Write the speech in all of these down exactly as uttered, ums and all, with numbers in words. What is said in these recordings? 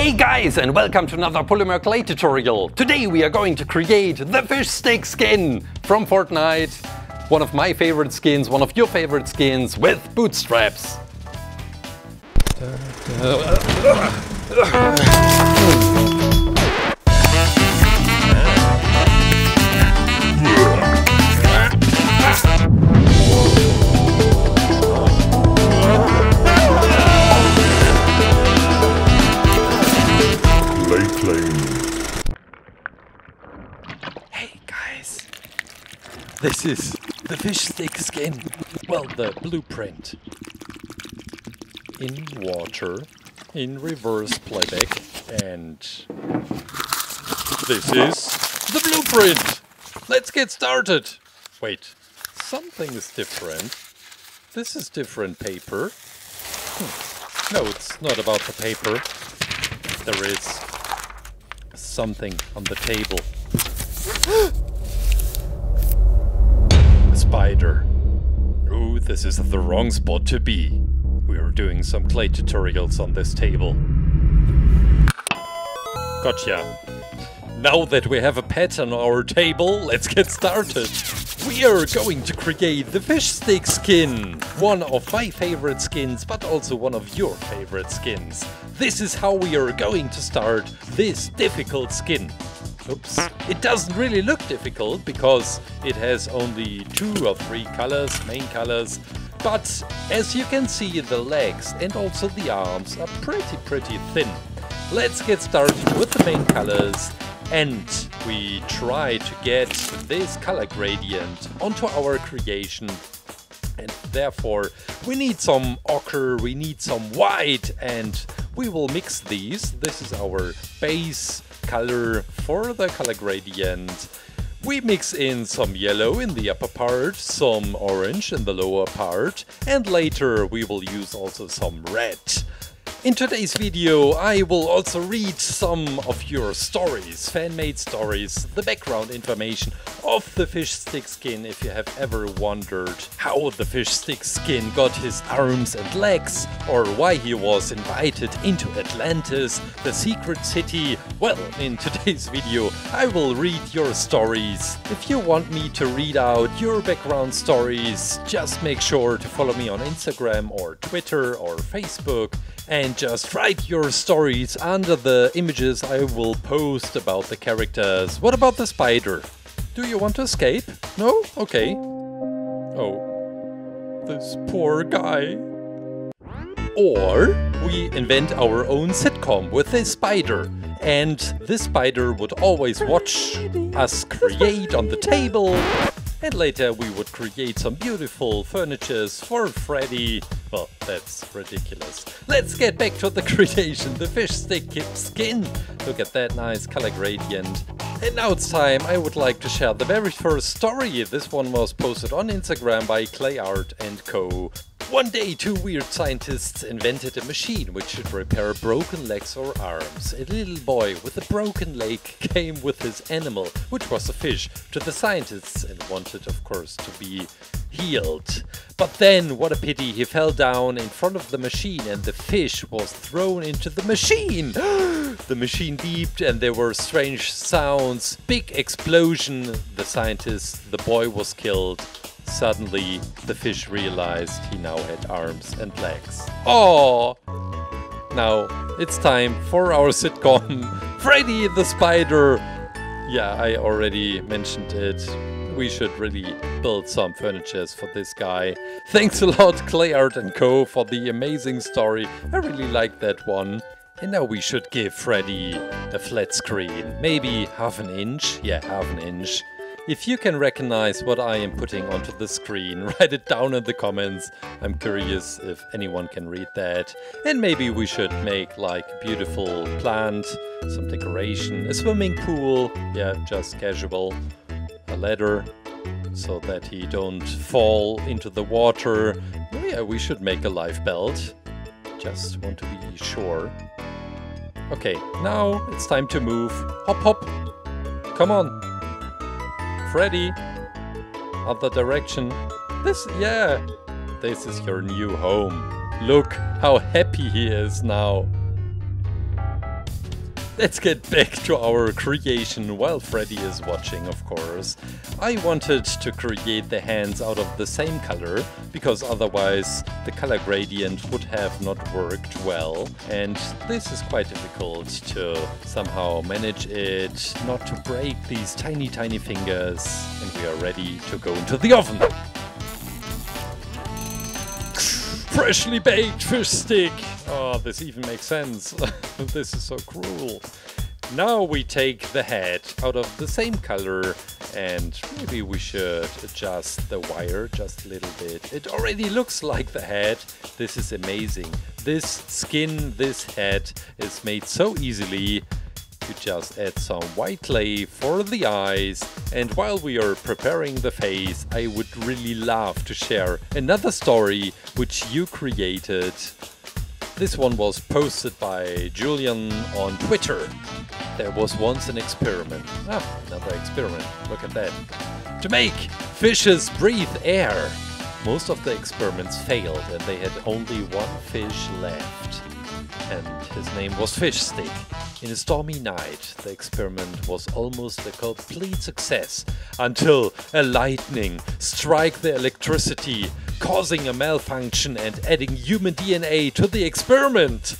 Hey guys, and welcome to another Polymer Clay tutorial. Today we are going to create the Fishstick skin from Fortnite. One of my favorite skins, one of your favorite skins, with bootstraps. Hey guys, this is the Fishstick skin, well, the blueprint. In water, in reverse playback, and this is the blueprint! Let's get started! Wait, something is different. This is different paper. Hmm. No, it's not about the paper. There is something on the table. A spider. Ooh, this is the wrong spot to be. We are doing some clay tutorials on this table. Gotcha. Now that we have a pet on our table, let's get started. We are going to create the Fishstick skin. One of my favorite skins, but also one of your favorite skins. This is how we are going to start this difficult skin. Oops. It doesn't really look difficult because it has only two or three colors, main colors. But as you can see, the legs and also the arms are pretty, pretty thin. Let's get started with the main colors, and we try to get this color gradient onto our creation. And therefore, we need some ochre, we need some white, and we will mix these. This is our base color for the color gradient. We mix in some yellow in the upper part, some orange in the lower part, and later we will use also some red. In today's video I will also read some of your stories, fan-made stories, the background information of the Fishstick skin if you have ever wondered how the Fishstick skin got his arms and legs, or why he was invited into Atlantis, the secret city. Well, in today's video I will read your stories. If you want me to read out your background stories, just make sure to follow me on Instagram or Twitter or Facebook, and just write your stories under the images I will post about the characters. What about the spider? Do you want to escape? No? Okay. Oh, this poor guy. Or we invent our own sitcom with this spider. And this spider would always watch us create on the table. And later we would create some beautiful furnitures for Freddy. Well, that's ridiculous. Let's get back to the creation, the Fishstick skin. Look at that nice color gradient. And now it's time, I would like to share the very first story. This one was posted on Instagram by Clayart and Co. One day, two weird scientists invented a machine which should repair broken legs or arms. A little boy with a broken leg came with his animal, which was a fish, to the scientists and wanted, of course, to be healed. But then, what a pity, he fell down in front of the machine and the fish was thrown into the machine. The machine beeped and there were strange sounds. Big explosion. The scientist, the boy was killed. Suddenly, the fish realized he now had arms and legs. Oh! Now, it's time for our sitcom, Freddy the Spider! Yeah, I already mentioned it. We should really build some furnitures for this guy. Thanks a lot, Clayart and Co. for the amazing story. I really like that one. And now we should give Freddy a flat screen. Maybe half an inch? Yeah, half an inch. If you can recognize what I am putting onto the screen, write it down in the comments. I'm curious if anyone can read that. And maybe we should make like a beautiful plant, some decoration, a swimming pool, yeah, just casual, a ladder, so that he don't fall into the water. Oh yeah, we should make a life belt. Just want to be sure. Okay, now it's time to move. Hop, hop. Come on. Freddy, other direction. This, yeah, this is your new home. Look how happy he is now. Let's get back to our creation while Freddy is watching, of course. I wanted to create the hands out of the same color, because otherwise the color gradient would have not worked well. And this is quite difficult to somehow manage it, not to break these tiny, tiny fingers. And we are ready to go into the oven. Freshly baked fish stick! Oh, this even makes sense. This is so cruel. Now we take the head out of the same color, and maybe we should adjust the wire just a little bit. It already looks like the head. This is amazing. This skin, this head is made so easily. You just add some white clay for the eyes, and while we are preparing the face, I would really love to share another story which you created. This one was posted by Julian on Twitter. There was once an experiment. Ah, another experiment, look at that. To make fishes breathe air. Most of the experiments failed and they had only one fish left. And his name was Fishstick. In a stormy night, the experiment was almost a complete success until a lightning struck the electricity, causing a malfunction and adding human D N A to the experiment.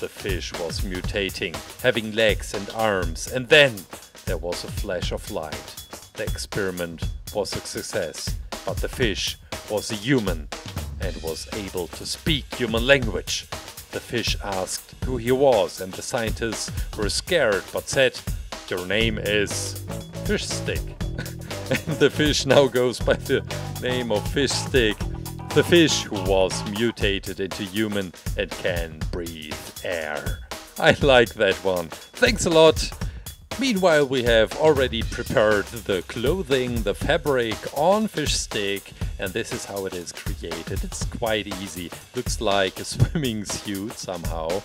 The fish was mutating, having legs and arms, and then there was a flash of light. The experiment was a success, but the fish was a human and was able to speak human language. The fish asked who he was, and the scientists were scared but said, "Your name is Fishstick." And the fish now goes by the name of Fishstick, the fish who was mutated into human and can breathe air. I like that one. Thanks a lot. Meanwhile, we have already prepared the clothing, the fabric on Fishstick, and this is how it is created. It's quite easy. Looks like a swimming suit somehow.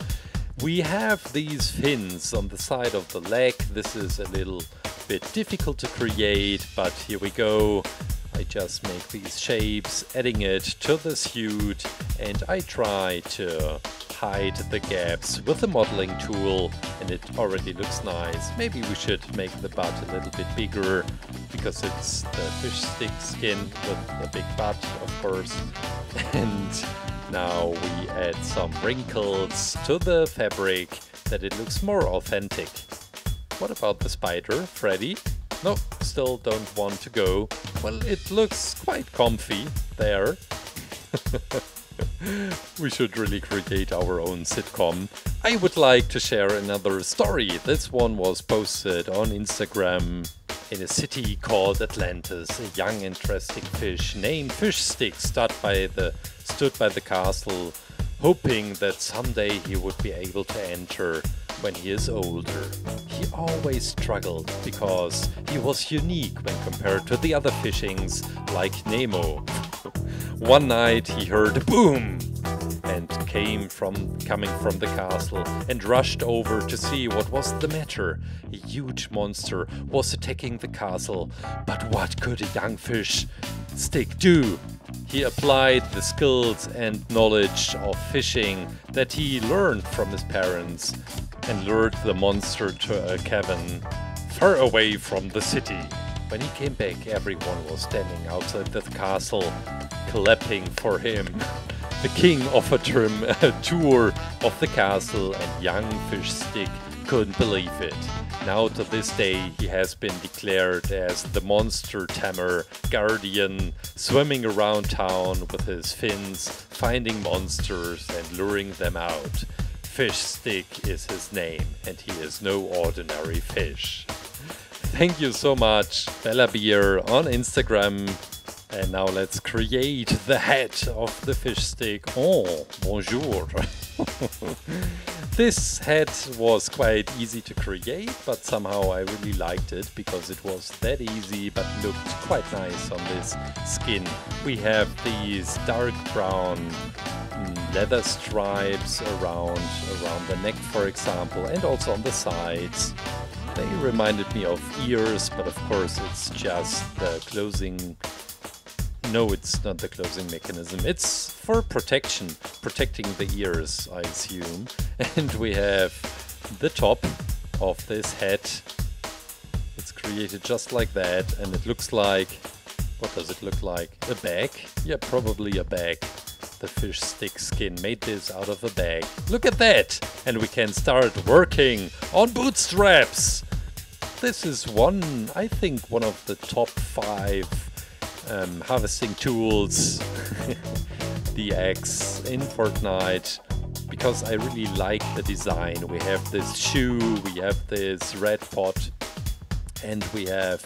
We have these fins on the side of the leg. This is a little bit difficult to create, but here we go. I just make these shapes, adding it to the suit, and I try to hide the gaps with the modeling tool, and it already looks nice. Maybe we should make the butt a little bit bigger, because it's the Fishstick skin with a big butt, of course. And now we add some wrinkles to the fabric, that it looks more authentic. What about the spider, Freddy? No, still don't want to go. Well, it looks quite comfy there. We should really create our own sitcom. I would like to share another story. This one was posted on Instagram. In a city called Atlantis, a young interesting fish named Fishstick stood by the, stood by the castle, hoping that someday he would be able to enter when he is older. He always struggled because he was unique when compared to the other fishings like Nemo. One night he heard a boom and came from coming from the castle and rushed over to see what was the matter. A huge monster was attacking the castle, but what could a young Fishstick do? He applied the skills and knowledge of fishing that he learned from his parents and lured the monster to a cavern far away from the city. When he came back, everyone was standing outside the castle, clapping for him. The king offered him a tour of the castle, and young Fishstick couldn't believe it. Now to this day he has been declared as the monster tamer guardian, swimming around town with his fins, finding monsters and luring them out. Fishstick is his name, and he is no ordinary fish. Thank you so much, Bella Beer on Instagram. And now let's create the head of the Fishstick. Oh, bonjour. This head was quite easy to create, but somehow I really liked it because it was that easy but looked quite nice on this skin. We have these dark brown leather stripes around, around the neck, for example, and also on the sides. They reminded me of ears, but of course it's just the closing. No, it's not the closing mechanism. It's for protection, protecting the ears, I assume. And we have the top of this head. It's created just like that, and it looks like, what does it look like? A bag? Yeah, probably a bag. The fish stick skin made this out of a bag. Look at that! And we can start working on bootstraps! This is one, I think, one of the top five um, harvesting tools. The axe in Fortnite. Because I really like the design. We have this shoe, we have this red pot, and we have,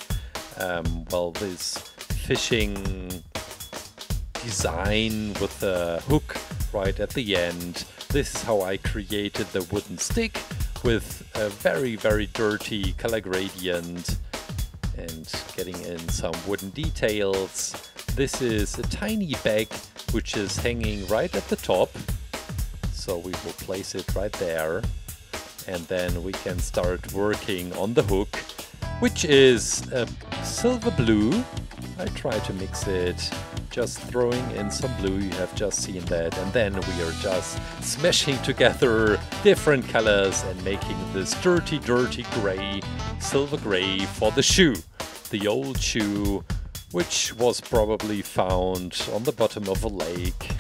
um, well, this fishing design with the hook right at the end. This is how I created the wooden stick with a very, very dirty color gradient and getting in some wooden details. This is a tiny bag which is hanging right at the top. So we will place it right there, and then we can start working on the hook, which is a silver blue. I try to mix it, just throwing in some blue, you have just seen that, and then we are just smashing together different colors and making this dirty, dirty gray, silver gray for the shoe. The old shoe, which was probably found on the bottom of a lake.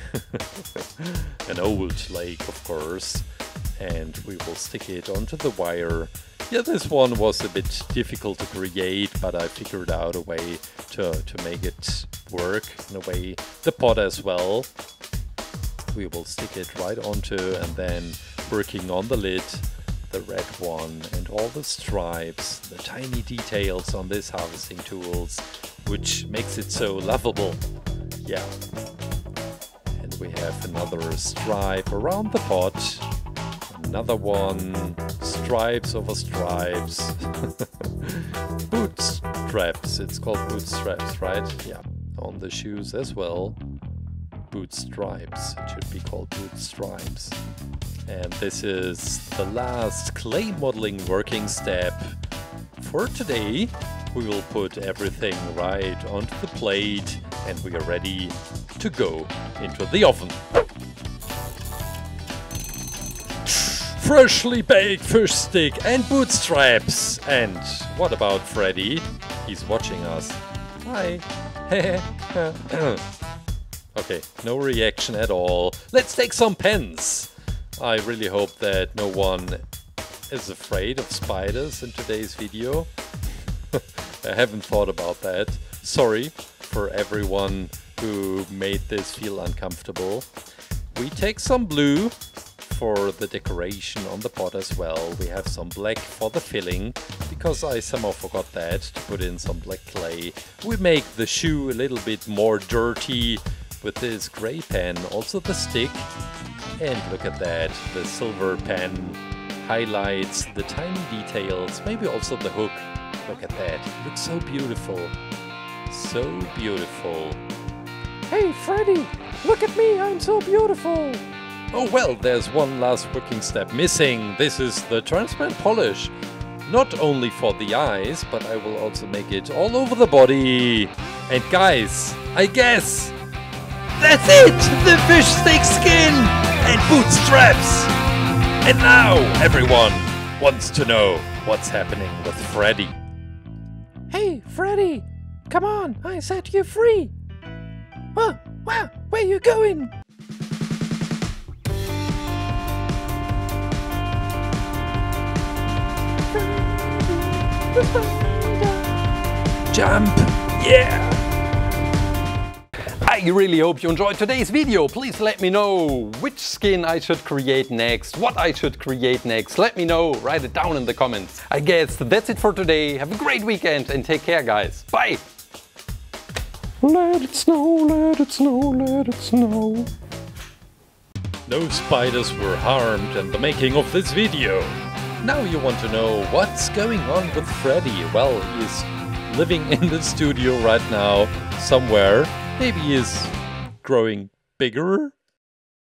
An old lake, of course. And we will stick it onto the wire. Yeah, this one was a bit difficult to create, but I figured out a way to, to make it work in a way. The pot as well. We will stick it right onto, and then working on the lid, the red one, and all the stripes, the tiny details on this harvesting tools, which makes it so lovable. Yeah. And we have another stripe around the pot. Another one. Stripes over stripes. Bootstraps. It's called bootstraps, right? Yeah. On the shoes as well. Bootstraps. It should be called bootstraps. And this is the last clay modeling working step for today. We will put everything right onto the plate, and we are ready to go into the oven. Freshly baked fish stick and bootstraps. And what about Freddy? He's watching us. Hi. Okay, no reaction at all. Let's take some pens. I really hope that no one is afraid of spiders in today's video. I haven't thought about that. Sorry for everyone who made this feel uncomfortable. We take some blue for the decoration on the pot as well. We have some black for the filling, because I somehow forgot that, to put in some black clay. We make the shoe a little bit more dirty with this gray pen, also the stick. And look at that, the silver pen highlights the tiny details, maybe also the hook. Look at that, it looks so beautiful. So beautiful. Hey Freddy, look at me, I'm so beautiful. Oh well, there's one last working step missing. This is the transparent polish. Not only for the eyes, but I will also make it all over the body. And guys, I guess that's it! The fish stick skin and bootstraps. And now everyone wants to know what's happening with Freddy. Hey, Freddy! Come on, I set you free! Whoa, whoa, where you going? Jump! Yeah! I really hope you enjoyed today's video. Please let me know which skin I should create next, what I should create next. Let me know, write it down in the comments. I guess that's it for today. Have a great weekend and take care, guys. Bye! Let it snow, let it snow, let it snow. No spiders were harmed in the making of this video. Now you want to know what's going on with Freddy. Well, he's living in the studio right now, somewhere. Maybe he's growing bigger.